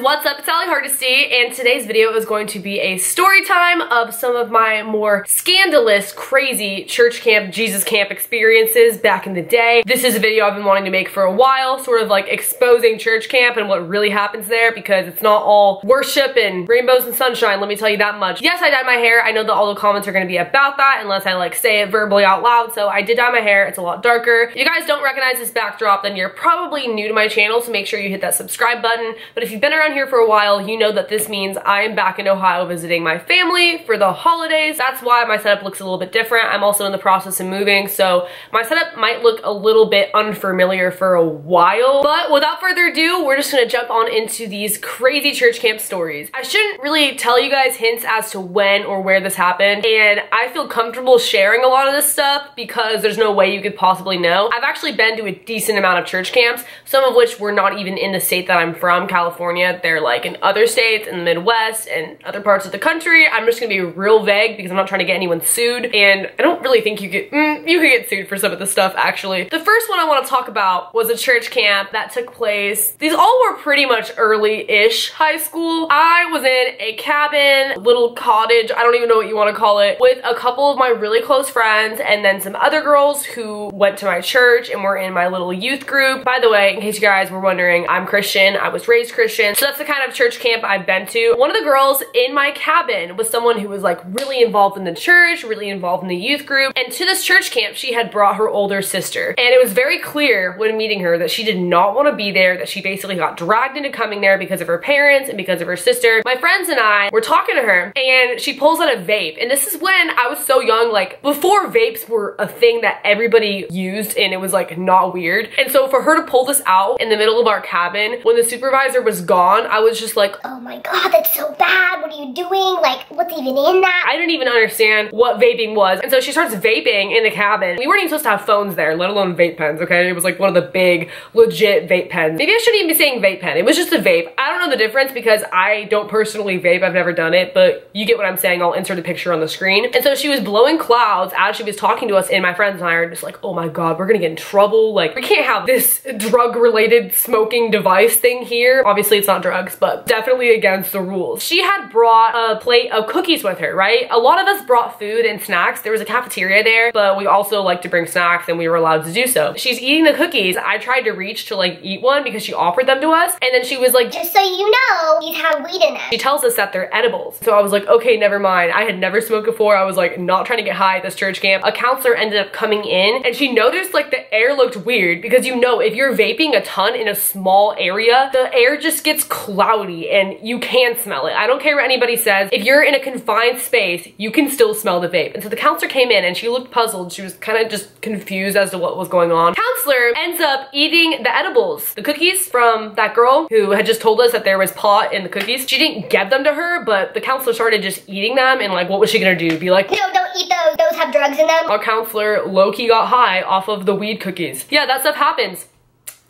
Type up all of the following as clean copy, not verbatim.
what's up? It's Ally Hardesty, and today's video is going to be a story time of some of my more scandalous, crazy church camp, Jesus camp experiences back in the day. This is a video I've been wanting to make for a while, sort of like exposing church camp and what really happens there, because it's not all worship and rainbows and sunshine, let me tell you that much. Yes, I dyed my hair. I know that all the comments are gonna be about that unless I like say it verbally out loud, so I did dye my hair. It's a lot darker. If you guys don't recognize this backdrop, then you're probably new to my channel, so make sure you hit that subscribe button. But if you've been around here for a while, you know that this means I am back in Ohio visiting my family for the holidays. That's why my setup looks a little bit different. I'm also in the process of moving, so my setup might look a little bit unfamiliar for a while. But without further ado, we're just gonna jump on into these crazy church camp stories. I shouldn't really tell you guys hints as to when or where this happened, and I feel comfortable sharing a lot of this stuff because there's no way you could possibly know. I've actually been to a decent amount of church camps, some of which were not even in the state that I'm from, California. They're like in other states, in the Midwest, and other parts of the country. I'm just gonna be real vague because I'm not trying to get anyone sued, and I don't really think you could get sued for some of the stuff, actually. The first one I wanna talk about was a church camp that took place. These all were pretty much early-ish high school. I was in a cabin, little cottage, I don't even know what you wanna call it, with a couple of my really close friends and then some other girls who went to my church and were in my little youth group. By the way, in case you guys were wondering, I'm Christian. I was raised Christian, so that's the kind of church camp I've been to. One of the girls in my cabin was someone who was like really involved in the church, really involved in the youth group, and to this church camp she had brought her older sister, and it was very clear when meeting her that she did not want to be there, that she basically got dragged into coming there because of her parents and because of her sister. My friends and I were talking to her, and she pulls out a vape, and this is when I was so young, like before vapes were a thing that everybody used and it was like not weird, and so for her to pull this out in the middle of our cabin when the supervisor was gone, I was just like, oh my god, that's so bad, what are you doing, like what's even in that? I didn't even understand what vaping was, and so she starts vaping in the cabin. We weren't even supposed to have phones there, let alone vape pens, okay? It was like one of the big legit vape pens. Maybe I shouldn't even be saying vape pen, it was just a vape. I don't know the difference because I don't personally vape, I've never done it, but you get what I'm saying. I'll insert a picture on the screen. And so she was blowing clouds as she was talking to us, and my friends and I are just like, oh my god, we're gonna get in trouble, like we can't have this drug related smoking device thing here. Obviously it's not drugs, but definitely against the rules. She had brought a plate of cookies with her, right? A lot of us brought food and snacks. There was a cafeteria there, but we also like to bring snacks and we were allowed to do so. She's eating the cookies. I tried to reach to like eat one because she offered them to us, and then she was like, just so you know, these have weed in it. She tells us that they're edibles. So I was like, okay, never mind. I had never smoked before. I was like not trying to get high at this church camp. A counselor ended up coming in, and she noticed like the air looked weird because, you know, if you're vaping a ton in a small area, the air just gets cloudy and you can smell it. I don't care what anybody says. If you're in a confined space, you can still smell the vape. And so the counselor came in and she looked puzzled. She was kind of just confused as to what was going on. Counselor ends up eating the edibles, the cookies from that girl who had just told us that there was pot in the cookies. She didn't give them to her, but the counselor started just eating them, and like, what was she gonna do? Be like, no, don't eat those. Those have drugs in them. Our counselor low-key got high off of the weed cookies. Yeah, that stuff happens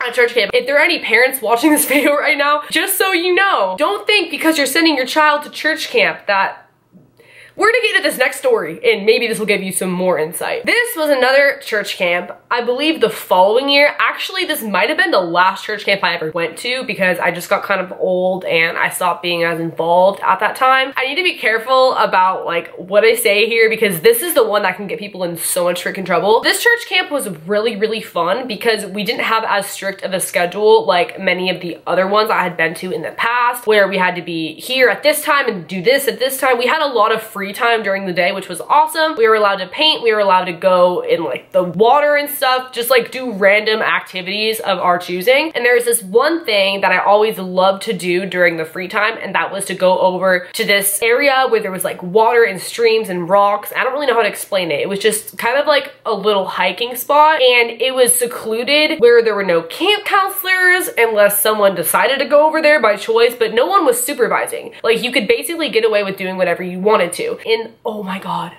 at church camp. If there are any parents watching this video right now, just so you know, don't think because you're sending your child to church camp that... We're gonna get into this next story, and maybe this will give you some more insight. This was another church camp, I believe the following year. Actually, this might have been the last church camp I ever went to because I just got kind of old and I stopped being as involved at that time. I need to be careful about like what I say here because this is the one that can get people in so much freaking trouble. This church camp was really, really fun because we didn't have as strict of a schedule like many of the other ones I had been to in the past, where we had to be here at this time and do this at this time. We had a lot of free time during the day, which was awesome. We were allowed to paint, we were allowed to go in like the water and stuff, just like do random activities of our choosing. And there's this one thing that I always loved to do during the free time, and that was to go over to this area where there was like water and streams and rocks. I don't really know how to explain it. It was just kind of like a little hiking spot, and it was secluded where there were no camp counselors unless someone decided to go over there by choice, but no one was supervising. Like you could basically get away with doing whatever you wanted to. And oh my god,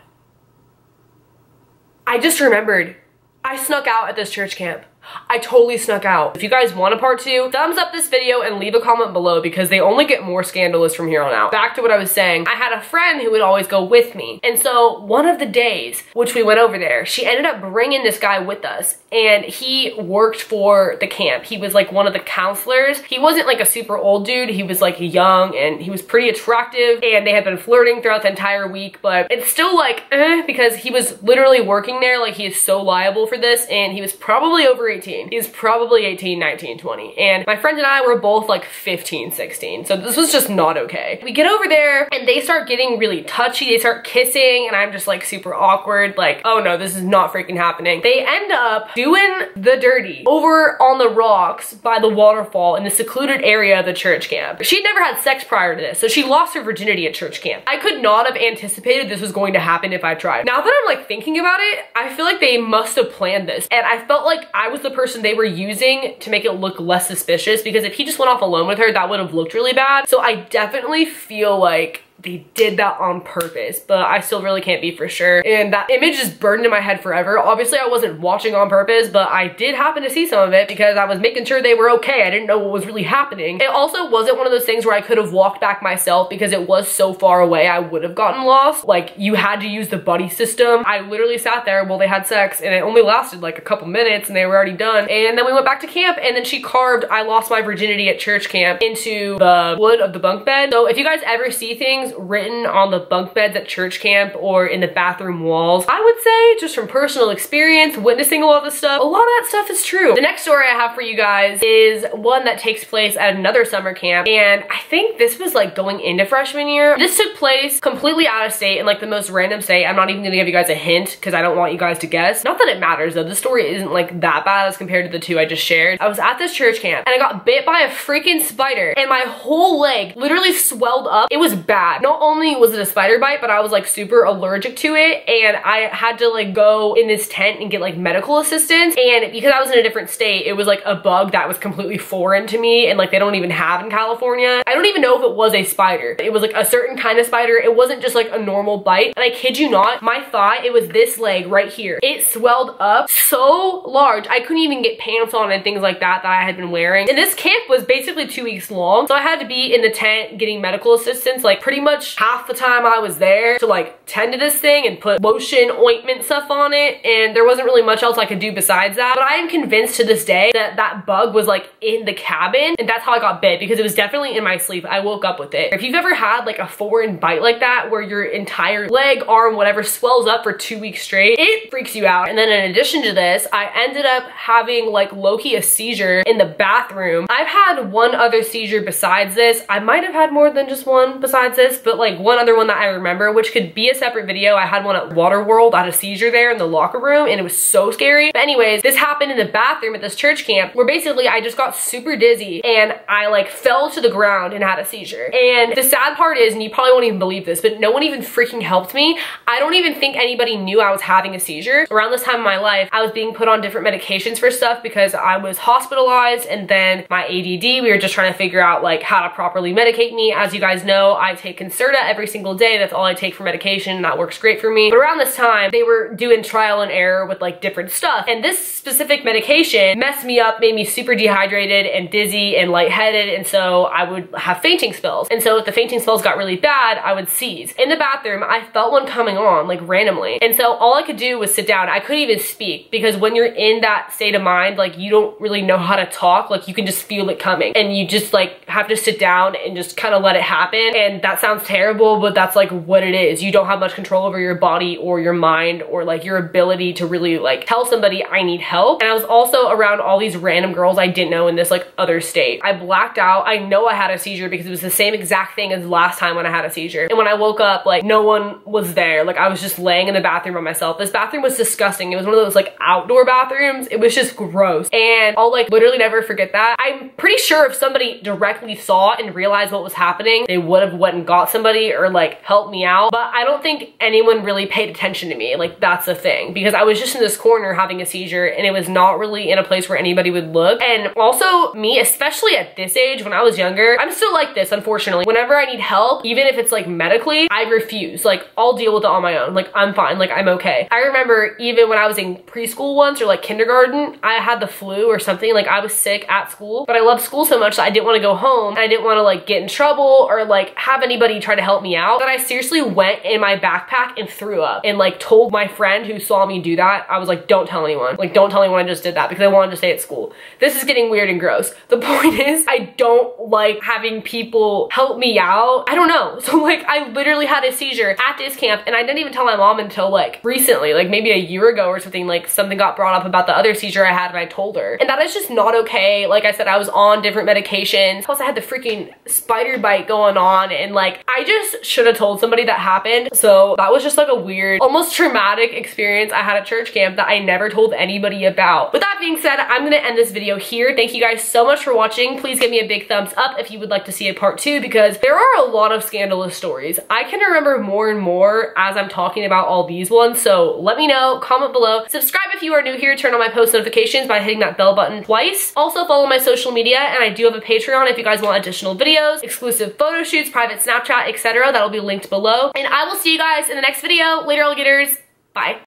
I just remembered, I snuck out at this church camp. I totally snuck out. If you guys want a part two, thumbs up this video and leave a comment below because they only get more scandalous from here on out. Back to what I was saying, I had a friend who would always go with me. And so one of the days, which we went over there, she ended up bringing this guy with us and he worked for the camp. He was like one of the counselors. He wasn't like a super old dude. He was like young and he was pretty attractive and they had been flirting throughout the entire week, but it's still like, because he was literally working there. Like he is so liable for this and he was probably over 18. He's probably 18, 19, 20. And my friend and I were both like 15, 16. So this was just not okay. We get over there and they start getting really touchy. They start kissing and I'm just like super awkward. Like, oh no, this is not freaking happening. They end up doing the dirty over on the rocks by the waterfall in the secluded area of the church camp. She'd never had sex prior to this. So she lost her virginity at church camp. I could not have anticipated this was going to happen if I tried. Now that I'm like thinking about it, I feel like they must have planned this. And I felt like I was the person they were using to make it look less suspicious because if he just went off alone with her, that would have looked really bad. So I definitely feel like they did that on purpose, but I still really can't be for sure. And that image is burned in my head forever. Obviously I wasn't watching on purpose, but I did happen to see some of it because I was making sure they were okay. I didn't know what was really happening. It also wasn't one of those things where I could have walked back myself because it was so far away I would have gotten lost. Like you had to use the buddy system. I literally sat there while they had sex and it only lasted like a couple minutes and they were already done. And then we went back to camp and then she carved "I lost my virginity at church camp" into the wood of the bunk bed. So if you guys ever see things written on the bunk beds at church camp or in the bathroom walls, I would say, just from personal experience, witnessing a lot of this stuff, a lot of that stuff is true. The next story I have for you guys is one that takes place at another summer camp, and I think this was like going into freshman year. This took place completely out of state in like the most random state. I'm not even gonna give you guys a hint because I don't want you guys to guess. Not that it matters though, the story isn't like that bad as compared to the two I just shared. I was at this church camp and I got bit by a freaking spider and my whole leg literally swelled up. It was bad. Not only was it a spider bite, but I was like super allergic to it and I had to like go in this tent and get like medical assistance. And because I was in a different state, it was like a bug that was completely foreign to me and like they don't even have in California. I don't even know if it was a spider. It was like a certain kind of spider. It wasn't just like a normal bite. And I kid you not, my thigh, it was this leg right here. It swelled up so large. I couldn't even get pants on and things like that I had been wearing. And this camp was basically 2 weeks long. So I had to be in the tent getting medical assistance like pretty much half the time I was there to like tend to this thing and put lotion, ointment, stuff on it, and there wasn't really much else I could do besides that. But I am convinced to this day that that bug was like in the cabin and that's how I got bit because it was definitely in my sleep. I woke up with it. If you've ever had like a foreign bite like that where your entire leg, arm, whatever swells up for 2 weeks straight, it freaks you out. And then in addition to this, I ended up having like low-key a seizure in the bathroom. I've had one other seizure besides this. I might have had more than just one besides this, but like one other one that I remember, which could be a separate video. I had one at Waterworld. I had a seizure there in the locker room and it was so scary. But anyways, this happened in the bathroom at this church camp where basically I just got super dizzy and I like fell to the ground and had a seizure. And the sad part is, and you probably won't even believe this, but no one even freaking helped me. I don't even think anybody knew I was having a seizure. Around this time in my life, I was being put on different medications for stuff because I was hospitalized and then my ADD, we were just trying to figure out like how to properly medicate me. As you guys know, I take Concerta every single day. That's all I take for medication and that works great for me. But around this time, they were doing trial and error with like different stuff. And this specific medication messed me up, made me super dehydrated and dizzy and lightheaded. And so I would have fainting spells. And so if the fainting spells got really bad, I would seize. In the bathroom, I felt one coming on like randomly. And so all I could do was sit down. I couldn't even speak because when you're in that state of mind, like you don't really know how to talk. Like you can just feel it coming and you just like have to sit down and just kind of let it happen. And that sounds terrible, but that's like what it is. You don't have much control over your body or your mind or like your ability to really like tell somebody I need help. And I was also around all these random girls I didn't know in this like other state. I blacked out. I know I had a seizure because it was the same exact thing as last time when I had a seizure. And when I woke up, like no one was there. Like I was just laying in the bathroom by myself. This bathroom was disgusting. It was one of those like outdoor bathrooms. It was just gross. And I'll like literally never forget that. I'm pretty sure if somebody directly saw and realized what was happening, they would have went and got brought somebody or like helped me out, but I don't think anyone really paid attention to me. Like, that's the thing, because I was just in this corner having a seizure and it was not really in a place where anybody would look. And also me, especially at this age, when I was younger, I'm still like this, unfortunately. Whenever I need help, even if it's like medically, I refuse. Like, I'll deal with it on my own. Like, I'm fine. Like, I'm okay. I remember even when I was in preschool once, or like kindergarten, I had the flu or something. Like, I was sick at school, but I loved school so much that I didn't want to go home. I didn't want to like get in trouble or like have anybody try to help me out, that I seriously went in my backpack and threw up and like told my friend who saw me do that. I was like, don't tell anyone. Like, don't tell anyone I just did that, because I wanted to stay at school. This is getting weird and gross. The point is, I don't like having people help me out. I don't know. So like, I literally had a seizure at this camp, and I didn't even tell my mom until like recently, like maybe a year ago or something. Like, something got brought up about the other seizure I had and I told her. And that is just not okay. Like I said, I was on different medications. Plus I had the freaking spider bite going on, and like, I just should have told somebody that happened. So that was just like a weird, almost traumatic experience I had at church camp that I never told anybody about. With that being said, I'm gonna end this video here. Thank you guys so much for watching. Please give me a big thumbs up if you would like to see a part 2, because there are a lot of scandalous stories. I can remember more and more as I'm talking about all these ones. So let me know, comment below, subscribe if you are new here, turn on my post notifications by hitting that bell button twice. Also follow my social media, and I do have a Patreon if you guys want additional videos, exclusive photo shoots, private Snapchat, etc. That'll be linked below. And I will see you guys in the next video. Later, alligators. Bye.